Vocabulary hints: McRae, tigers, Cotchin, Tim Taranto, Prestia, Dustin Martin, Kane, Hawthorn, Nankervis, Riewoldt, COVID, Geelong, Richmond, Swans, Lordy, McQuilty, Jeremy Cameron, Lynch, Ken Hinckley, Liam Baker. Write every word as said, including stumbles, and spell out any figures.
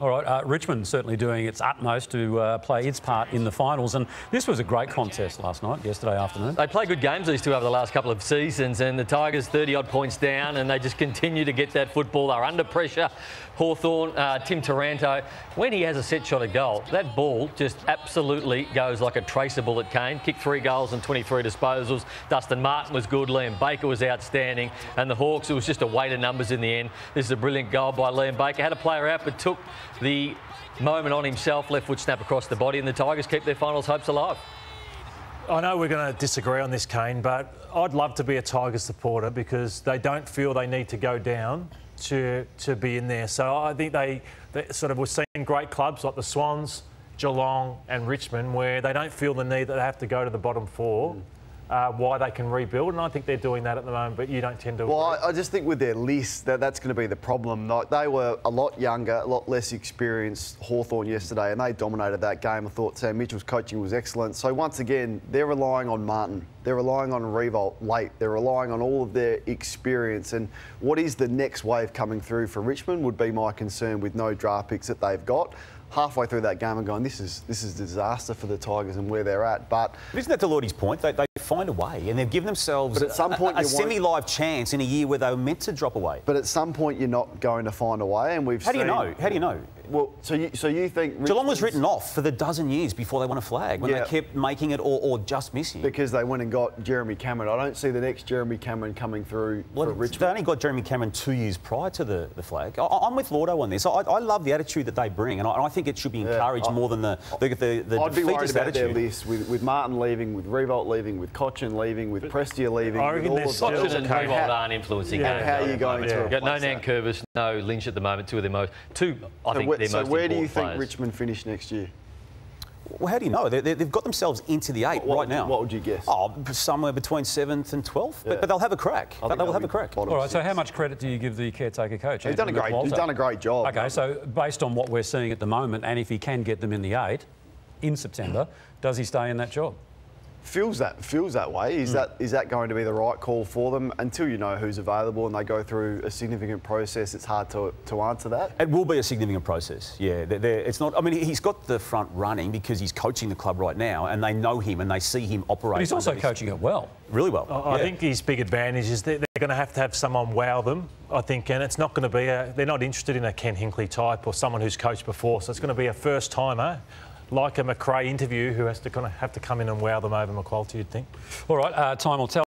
All right, uh, Richmond certainly doing its utmost to uh, play its part in the finals, and this was a great contest last night, yesterday afternoon. They play good games, these two, over the last couple of seasons, and the Tigers thirty-odd points down, and they just continue to get that football. They're under pressure. Hawthorn, uh, Tim Taranto, when he has a set shot at goal, that ball just absolutely goes like a tracer bullet, Kane. Kicked three goals and twenty-three disposals. Dustin Martin was good, Liam Baker was outstanding, and the Hawks, it was just a weight of numbers in the end. This is a brilliant goal by Liam Baker. Had a player out, but took the moment on himself, left foot snap across the body, and the Tigers keep their finals hopes alive. I know we're going to disagree on this, Kane, but I'd love to be a Tigers supporter because they don't feel they need to go down to to be in there. So I think they, they sort of, we're seeing great clubs like the Swans, Geelong and Richmond where they don't feel the need that they have to go to the bottom four. Mm. Uh, why they can rebuild, and I think they're doing that at the moment, but you don't tend to... Well, I, I just think with their list, that that's going to be the problem. Like, they were a lot younger, a lot less experienced, Hawthorn yesterday, and they dominated that game. I thought Sam Mitchell's coaching was excellent. So once again, they're relying on Martin. They're relying on Riewoldt late. They're relying on all of their experience. And what is the next wave coming through for Richmond would be my concern with no draft picks that they've got. Halfway through that game and going, this is this is disaster for the Tigers and where they're at. But, but isn't that to Lordy's point? They, they find a way, and they've given themselves at some point a, a semi-live chance in a year where they were meant to drop away. But at some point, you're not going to find a way, and we've. How seen, do you know? How do you know? Well, so you so you think Richmond's... Geelong was written off for the dozen years before they won a flag when yeah. they kept making it or, or just missing because they went and got Jeremy Cameron. I don't see the next Jeremy Cameron coming through well, for Richmond. They only got Jeremy Cameron two years prior to the, the flag. I, I'm with Lordo on this. I, I love the attitude that they bring, and I, and I think it should be encouraged yeah, I, more than the the, the, the I'd defeatist be worried about attitude. Their list with, with Martin leaving, with Riewoldt leaving, with Cotchin leaving, with but Prestia leaving. I reckon there's still Cotchin and Riewoldt aren't influencing yeah, games. How are you going to? Yeah. Got no Nankervis, no Lynch at the moment. Two of the most two. I think. So where do you think players. Richmond finish next year? Well, how do you know? They, they've got themselves into the eight what, what right now. You, what would you guess? Oh, somewhere between seventh and twelfth. Yeah. But, but they'll have a crack. They'll, they'll have a crack. All right, six. So how much credit do you give the caretaker coach? He's done a great, he's done a great job. OK, so based on what we're seeing at the moment, and if he can get them in the eight in September, does he stay in that job? Feels that feels that way. Is mm. that is that going to be the right call for them? Until you know who's available and they go through a significant process, it's hard to to answer that. It will be a significant process. Yeah, they're, they're, it's not. I mean, he's got the front running because he's coaching the club right now, and they know him and they see him operate. But he's also coaching it well, really well. I, yeah. I think his big advantage is that they're going to have to have someone wow them, I think, and it's not going to be a. They're not interested in a Ken Hinckley type or someone who's coached before, so it's going to be a first timer. Like a McRae interview who has to kind of have to come in and wow them over, McQuilty, you'd think. All right, uh, time will tell.